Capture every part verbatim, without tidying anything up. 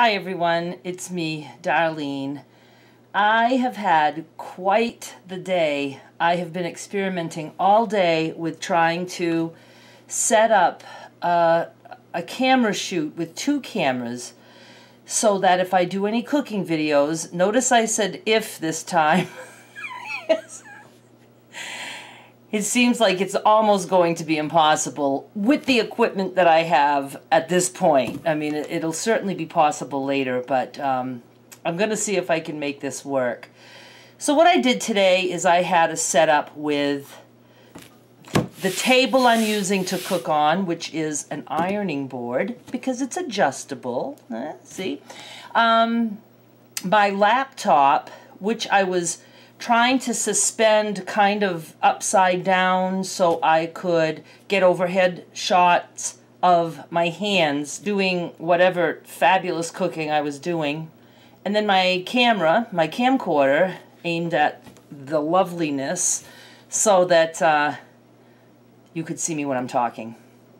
Hi everyone, it's me, Darlene. I have had quite the day. I have been experimenting all day with trying to set up uh, a camera shoot with two cameras so that if I do any cooking videos, notice I said if this time. Yes. It seems like it's almost going to be impossible with the equipment that I have at this point. I mean, it'll certainly be possible later, but um, I'm going to see if I can make this work. So what I did today is I had a setup with the table I'm using to cook on, which is an ironing board, because it's adjustable. Eh, see? Um, my laptop, which I was trying to suspend kind of upside down so I could get overhead shots of my hands doing whatever fabulous cooking I was doing. And then my camera, my camcorder, aimed at the loveliness so that uh, you could see me when I'm talking.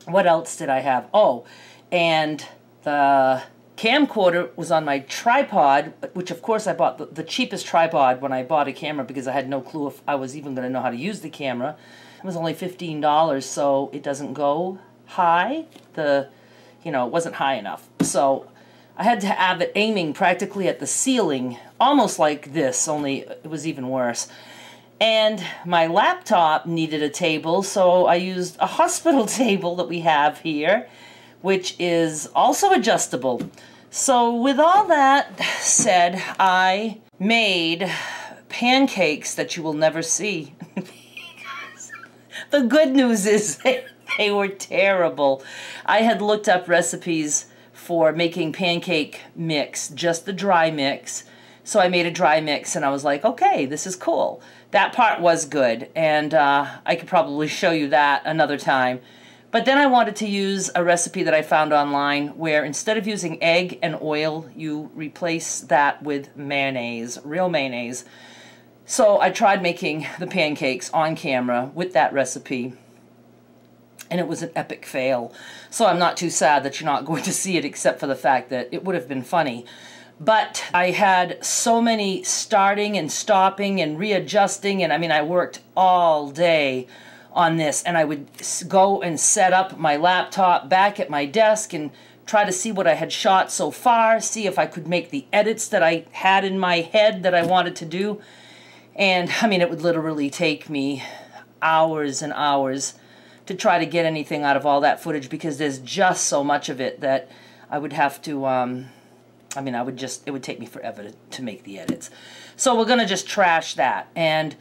What else did I have? Oh, and the camcorder was on my tripod, which of course I bought the, the cheapest tripod when I bought a camera because I had no clue if I was even going to know how to use the camera. It was only fifteen dollars, so it doesn't go high. The, you know, it wasn't high enough. So I had to have it aiming practically at the ceiling, almost like this, only it was even worse. And my laptop needed a table, so I used a hospital table that we have here, which is also adjustable. So with all that said, I made pancakes that you will never see. The good news is they were terrible. I had looked up recipes for making pancake mix, just the dry mix. So I made a dry mix and I was like, okay, this is cool. That part was good, and uh, I could probably show you that another time. But then I wanted to use a recipe that I found online where instead of using egg and oil, you replace that with mayonnaise, real mayonnaise. So I tried making the pancakes on camera with that recipe, and it was an epic fail. So I'm not too sad that you're not going to see it, except for the fact that it would have been funny. But I had so many starting and stopping and readjusting, and I mean, I worked all day on this, and I would go and set up my laptop back at my desk and try to see what I had shot so far, see if I could make the edits that I had in my head that I wanted to do. And I mean, it would literally take me hours and hours to try to get anything out of all that footage, because there's just so much of it that I would have to, um, I mean, I would just, it would take me forever to, to make the edits. So we're gonna just trash that. And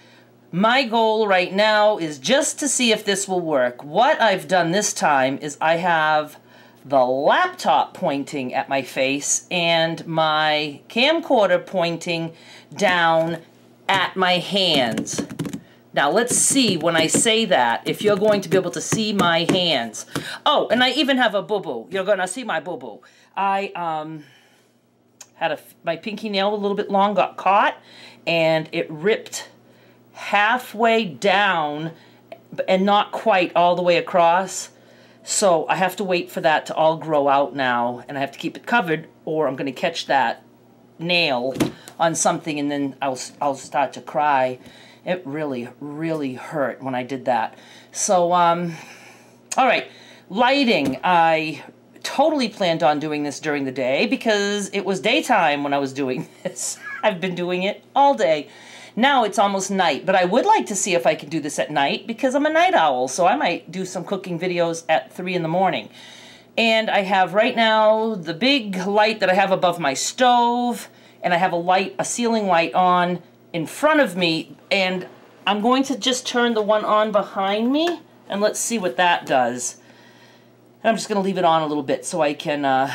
my goal right now is just to see if this will work. What I've done this time is I have the laptop pointing at my face and my camcorder pointing down at my hands. Now let's see when I say that if you're going to be able to see my hands. Oh, and I even have a boo-boo. You're gonna see my boo-boo. I um, had a, my pinky nail a little bit long, got caught, and it ripped halfway down and not quite all the way across, so I have to wait for that to all grow out now, and I have to keep it covered or I'm going to catch that nail on something and then I'll, I'll start to cry. It really really hurt when I did that. So um all right, lighting. I totally planned on doing this during the day because it was daytime when I was doing this. I've been doing it all day. Now it's almost night, but I would like to see if I can do this at night because I'm a night owl, so I might do some cooking videos at three in the morning. And I have right now the big light that I have above my stove, and I have a light, a ceiling light on in front of me, and I'm going to just turn the one on behind me, and let's see what that does. And I'm just going to leave it on a little bit so I can uh,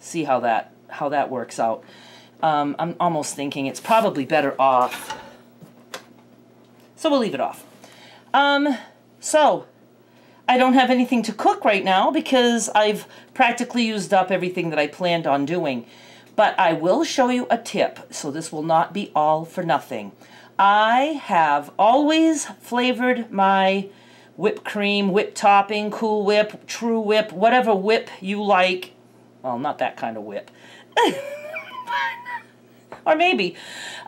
see how that, how that works out. Um, I'm almost thinking it's probably better off. So we'll leave it off. Um, so, I don't have anything to cook right now because I've practically used up everything that I planned on doing. But I will show you a tip, so this will not be all for nothing. I have always flavored my whipped cream, whipped topping, Cool Whip, True Whip, whatever whip you like Well, not that kind of whip. Or maybe.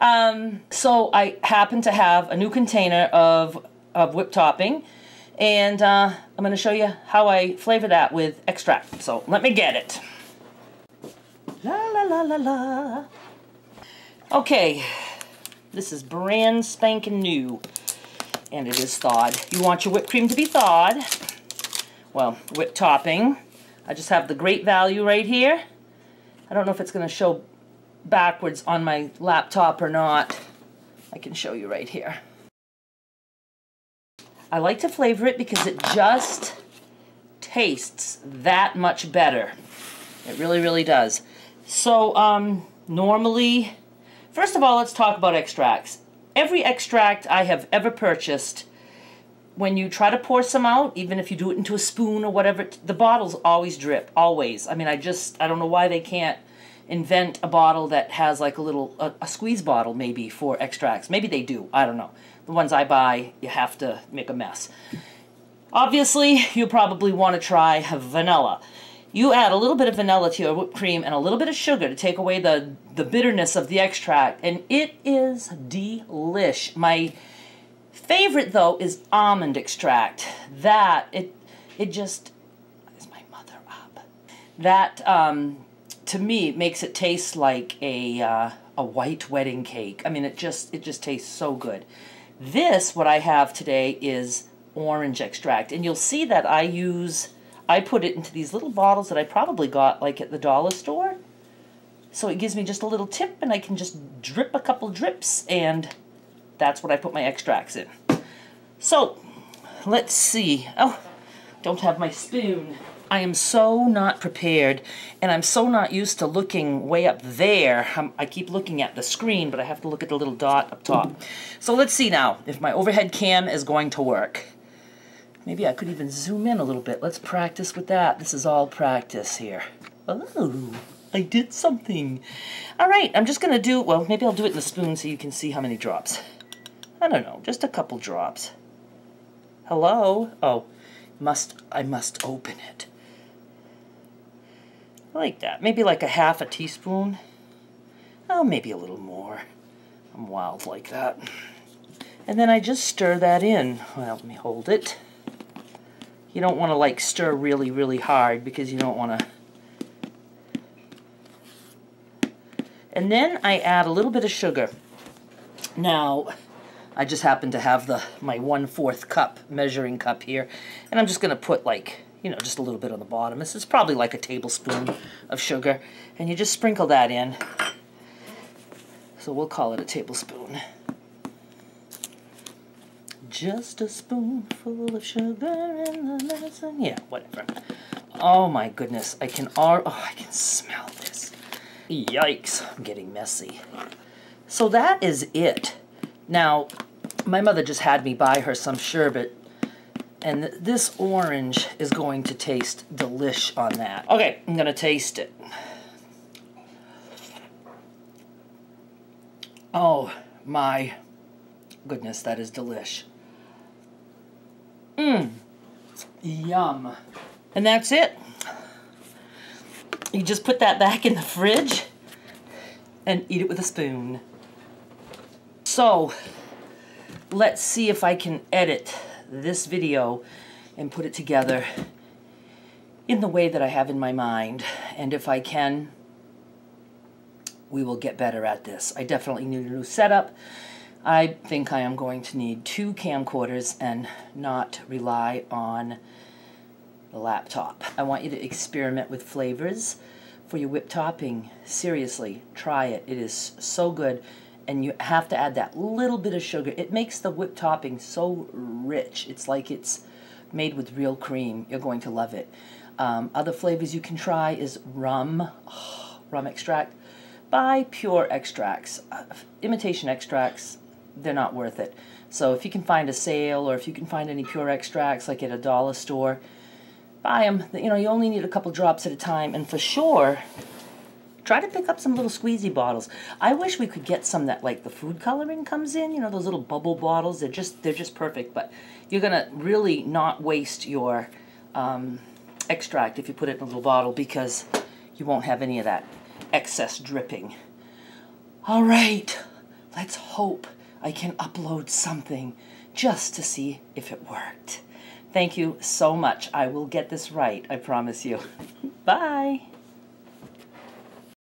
Um, so I happen to have a new container of, of whip topping. And uh, I'm going to show you how I flavor that with extract. So let me get it. La la la la la. Okay. This is brand spanking new. And it is thawed. You want your whipped cream to be thawed. Well, whipped topping. I just have the Great Value right here. I don't know if it's going to show backwards on my laptop or not. I can show you right here. I like to flavor it because it just tastes that much better. It really, really does. So, um, normally, first of all, let's talk about extracts. Every extract I have ever purchased, when you try to pour some out, even if you do it into a spoon or whatever, the bottles always drip, always. I mean, I just, I don't know why they can't invent a bottle that has like a little, a, a squeeze bottle maybe for extracts. Maybe they do, I don't know. The ones I buy, you have to make a mess. Obviously, you probably want to try vanilla. You add a little bit of vanilla to your whipped cream and a little bit of sugar to take away the, the bitterness of the extract, and it is delish. My favorite, though, is almond extract. That, it it just, is my mother up? That, um, to me, makes it taste like a, uh, a white wedding cake. I mean, it just it just tastes so good. This, what I have today, is orange extract, and you'll see that I use, I put it into these little bottles that I probably got, like, at the dollar store. So it gives me just a little tip, and I can just drip a couple drips, and that's what I put my extracts in. So, let's see. Oh, don't have my spoon. I am so not prepared, and I'm so not used to looking way up there. I'm, I keep looking at the screen, but I have to look at the little dot up top. So let's see now if my overhead cam is going to work. Maybe I could even zoom in a little bit. Let's practice with that. This is all practice here. Oh, I did something. All right, I'm just going to do, well, maybe I'll do it in the spoon so you can see how many drops. I don't know, just a couple drops. Hello? Oh, must I must open it. Like that. Maybe like a half a teaspoon. Oh, maybe a little more. I'm wild like that. And then I just stir that in. Well, let me hold it. You don't want to like stir really, really hard because you don't want to. And then I add a little bit of sugar. Now, I just happen to have the my one-fourth cup measuring cup here, and I'm just going to put like, you know, just a little bit on the bottom. This is probably like a tablespoon of sugar, and you just sprinkle that in. So we'll call it a tablespoon. Just a spoonful of sugar in the medicine. Yeah, whatever. Oh my goodness, I can all, oh, I can smell this. Yikes, I'm getting messy. So that is it. Now, my mother just had me buy her some sherbet, and th this orange is going to taste delish on that. Okay, I'm going to taste it. Oh, my goodness, that is delish. Mmm, yum. And that's it. You just put that back in the fridge and eat it with a spoon. So, let's see if I can edit this video and put it together in the way that I have in my mind. And if I can, we will get better at this. I definitely need a new setup. I think I am going to need two camcorders and not rely on the laptop. I want you to experiment with flavors for your whipped topping. Seriously, try it. It is so good. And you have to add that little bit of sugar. It makes the whipped topping so rich. It's like it's made with real cream. You're going to love it. Um, other flavors you can try is rum. Oh, rum extract. Buy pure extracts. Uh, imitation extracts, they're not worth it. So if you can find a sale, or if you can find any pure extracts like at a dollar store, buy them. You know, you only need a couple drops at a time. And for sure, try to pick up some little squeezy bottles. I wish we could get some that like the food coloring comes in, you know, those little bubble bottles. They're just they're just perfect, but you're gonna really not waste your um, extract if you put it in a little bottle, because you won't have any of that excess dripping. All right, let's hope I can upload something just to see if it worked. Thank you so much. I will get this right, I promise you. Bye.